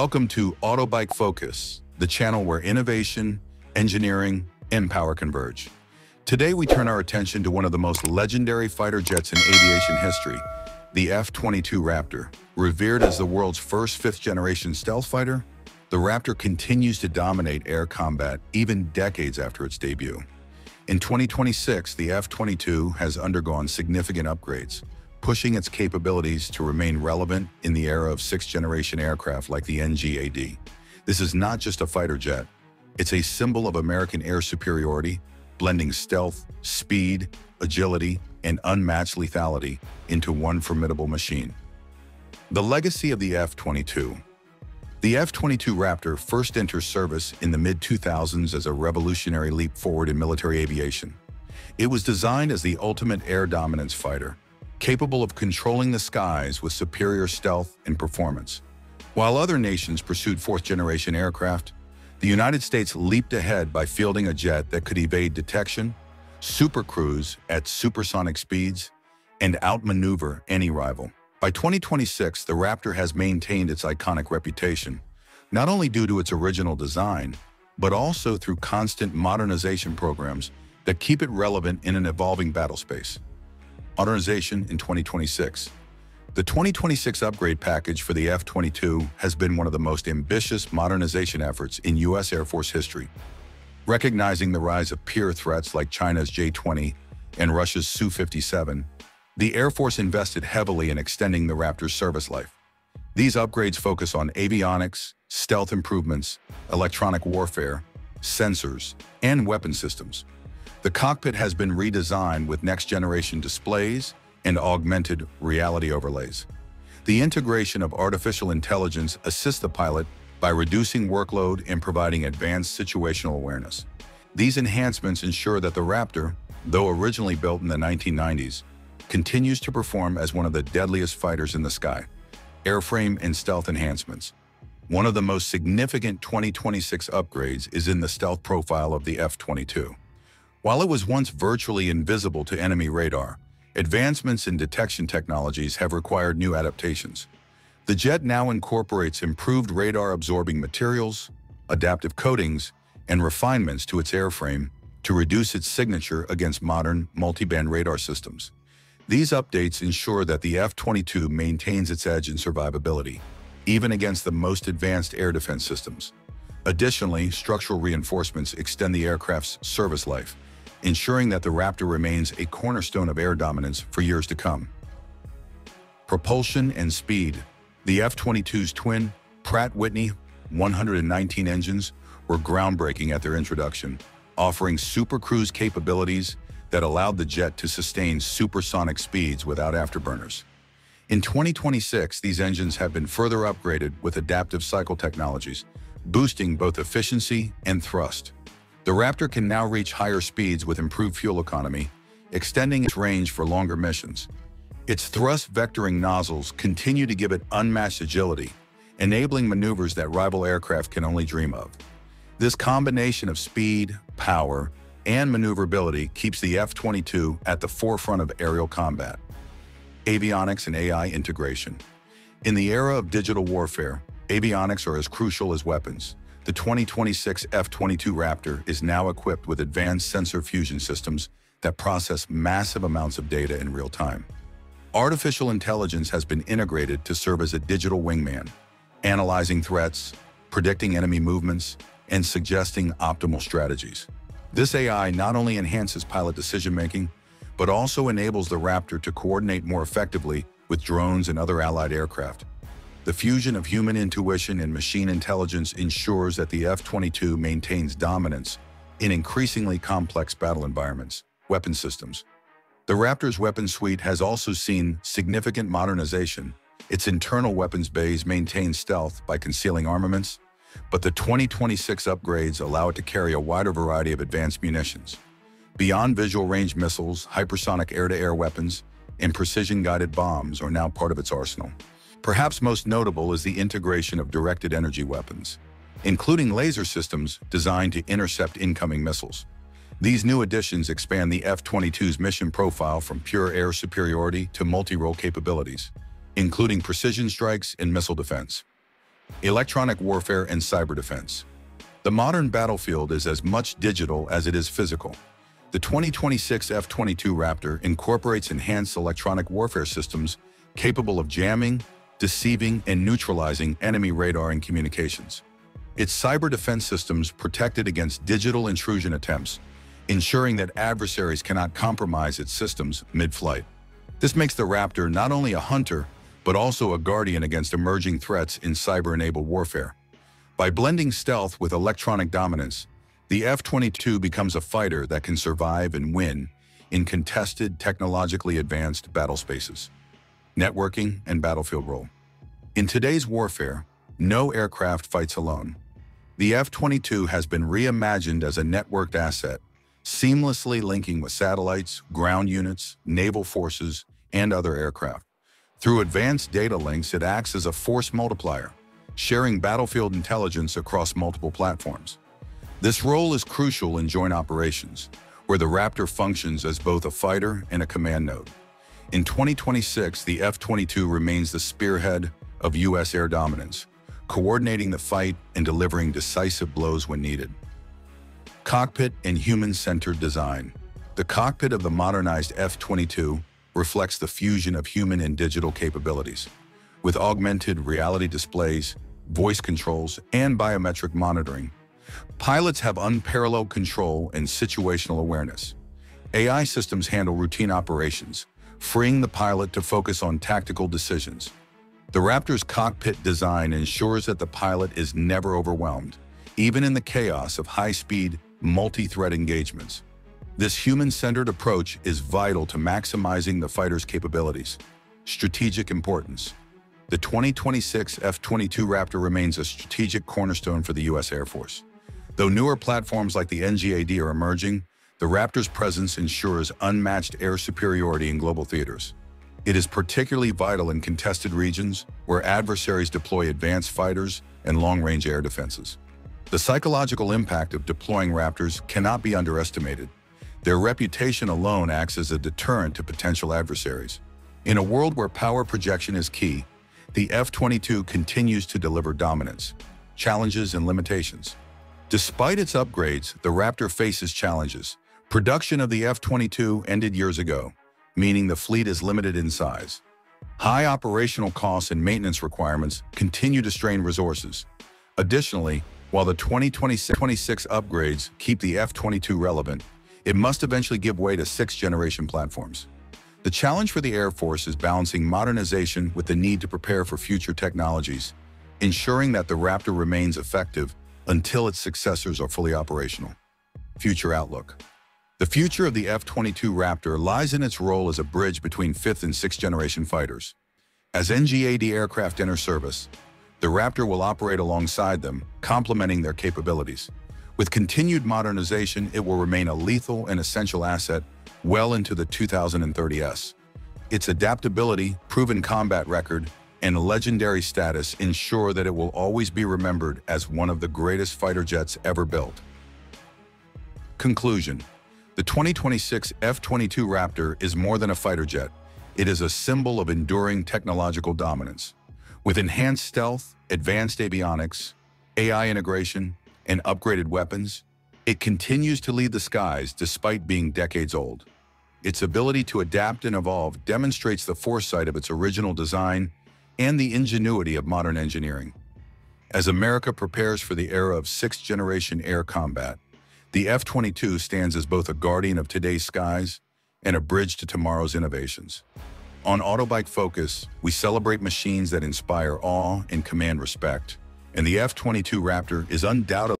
Welcome to Autobike Focus, the channel where innovation, engineering, and power converge. Today we turn our attention to one of the most legendary fighter jets in aviation history, the F-22 Raptor. Revered as the world's first fifth-generation stealth fighter, the Raptor continues to dominate air combat even decades after its debut. In 2026, the F-22 has undergone significant upgrades, pushing its capabilities to remain relevant in the era of sixth-generation aircraft like the NGAD. This is not just a fighter jet. It's a symbol of American air superiority, blending stealth, speed, agility, and unmatched lethality into one formidable machine. The legacy of the F-22. The F-22 Raptor first enters service in the mid-2000s as a revolutionary leap forward in military aviation. It was designed as the ultimate air dominance fighter, capable of controlling the skies with superior stealth and performance. While other nations pursued fourth-generation aircraft, the United States leaped ahead by fielding a jet that could evade detection, supercruise at supersonic speeds, and outmaneuver any rival. By 2026, the Raptor has maintained its iconic reputation, not only due to its original design, but also through constant modernization programs that keep it relevant in an evolving battlespace. Modernization in 2026. The 2026 upgrade package for the F-22 has been one of the most ambitious modernization efforts in U.S. Air Force history. Recognizing the rise of peer threats like China's J-20 and Russia's Su-57, the Air Force invested heavily in extending the Raptor's service life. These upgrades focus on avionics, stealth improvements, electronic warfare, sensors, and weapon systems. The cockpit has been redesigned with next-generation displays and augmented reality overlays. The integration of artificial intelligence assists the pilot by reducing workload and providing advanced situational awareness. These enhancements ensure that the Raptor, though originally built in the 1990s, continues to perform as one of the deadliest fighters in the sky. Airframe and stealth enhancements. One of the most significant 2026 upgrades is in the stealth profile of the F-22. While it was once virtually invisible to enemy radar, advancements in detection technologies have required new adaptations. The jet now incorporates improved radar-absorbing materials, adaptive coatings, and refinements to its airframe to reduce its signature against modern multi-band radar systems. These updates ensure that the F-22 maintains its edge in survivability, even against the most advanced air defense systems. Additionally, structural reinforcements extend the aircraft's service life, ensuring that the Raptor remains a cornerstone of air dominance for years to come. Propulsion and speed. The F-22's twin Pratt Whitney 119 engines were groundbreaking at their introduction, offering supercruise capabilities that allowed the jet to sustain supersonic speeds without afterburners. In 2026, these engines have been further upgraded with adaptive cycle technologies, boosting both efficiency and thrust. The Raptor can now reach higher speeds with improved fuel economy, extending its range for longer missions. Its thrust vectoring nozzles continue to give it unmatched agility, enabling maneuvers that rival aircraft can only dream of. This combination of speed, power, and maneuverability keeps the F-22 at the forefront of aerial combat. Avionics and AI integration. In the era of digital warfare, avionics are as crucial as weapons. The 2026 F-22 Raptor is now equipped with advanced sensor fusion systems that process massive amounts of data in real time. Artificial intelligence has been integrated to serve as a digital wingman, analyzing threats, predicting enemy movements, and suggesting optimal strategies. This AI not only enhances pilot decision-making, but also enables the Raptor to coordinate more effectively with drones and other allied aircraft. The fusion of human intuition and machine intelligence ensures that the F-22 maintains dominance in increasingly complex battle environments. Weapon systems. The Raptor's weapon suite has also seen significant modernization. Its internal weapons bays maintain stealth by concealing armaments, but the 2026 upgrades allow it to carry a wider variety of advanced munitions. Beyond visual range missiles, hypersonic air-to-air weapons, and precision-guided bombs are now part of its arsenal. Perhaps most notable is the integration of directed energy weapons, including laser systems designed to intercept incoming missiles. These new additions expand the F-22's mission profile from pure air superiority to multi-role capabilities, including precision strikes and missile defense. Electronic warfare and cyber defense. The modern battlefield is as much digital as it is physical. The 2026 F-22 Raptor incorporates enhanced electronic warfare systems capable of jamming, deceiving, and neutralizing enemy radar and communications. Its cyber defense systems protected against digital intrusion attempts, ensuring that adversaries cannot compromise its systems mid-flight. This makes the Raptor not only a hunter, but also a guardian against emerging threats in cyber-enabled warfare. By blending stealth with electronic dominance, the F-22 becomes a fighter that can survive and win in contested, technologically advanced battle spaces. Networking and battlefield role. In today's warfare, no aircraft fights alone. The F-22 has been reimagined as a networked asset, seamlessly linking with satellites, ground units, naval forces, and other aircraft. Through advanced data links, it acts as a force multiplier, sharing battlefield intelligence across multiple platforms. This role is crucial in joint operations, where the Raptor functions as both a fighter and a command node. In 2026, the F-22 remains the spearhead of U.S. air dominance, coordinating the fight and delivering decisive blows when needed. Cockpit and human-centered design. The cockpit of the modernized F-22 reflects the fusion of human and digital capabilities. With augmented reality displays, voice controls, and biometric monitoring, pilots have unparalleled control and situational awareness. AI systems handle routine operations, freeing the pilot to focus on tactical decisions. The Raptor's cockpit design ensures that the pilot is never overwhelmed, even in the chaos of high-speed, multi-threat engagements. This human-centered approach is vital to maximizing the fighter's capabilities. Strategic importance. The 2026 F-22 Raptor remains a strategic cornerstone for the U.S. Air Force. Though newer platforms like the NGAD are emerging, the Raptor's presence ensures unmatched air superiority in global theaters. It is particularly vital in contested regions where adversaries deploy advanced fighters and long-range air defenses. The psychological impact of deploying Raptors cannot be underestimated. Their reputation alone acts as a deterrent to potential adversaries. In a world where power projection is key, the F-22 continues to deliver dominance, challenges, and limitations. Despite its upgrades, the Raptor faces challenges. Production of the F-22 ended years ago, meaning the fleet is limited in size. High operational costs and maintenance requirements continue to strain resources. Additionally, while the 2026 upgrades keep the F-22 relevant, it must eventually give way to sixth-generation platforms. The challenge for the Air Force is balancing modernization with the need to prepare for future technologies, ensuring that the Raptor remains effective until its successors are fully operational. Future outlook. The future of the F-22 Raptor lies in its role as a bridge between 5th- and 6th-generation fighters. As NGAD aircraft enter service, the Raptor will operate alongside them, complementing their capabilities. With continued modernization, it will remain a lethal and essential asset well into the 2030s. Its adaptability, proven combat record, and legendary status ensure that it will always be remembered as one of the greatest fighter jets ever built. Conclusion. The 2026 F-22 Raptor is more than a fighter jet. It is a symbol of enduring technological dominance. With enhanced stealth, advanced avionics, AI integration, and upgraded weapons, it continues to lead the skies despite being decades old. Its ability to adapt and evolve demonstrates the foresight of its original design and the ingenuity of modern engineering. As America prepares for the era of 6th-generation air combat, the F-22 stands as both a guardian of today's skies and a bridge to tomorrow's innovations. On Autobike Focus, we celebrate machines that inspire awe and command respect, and the F-22 Raptor is undoubtedly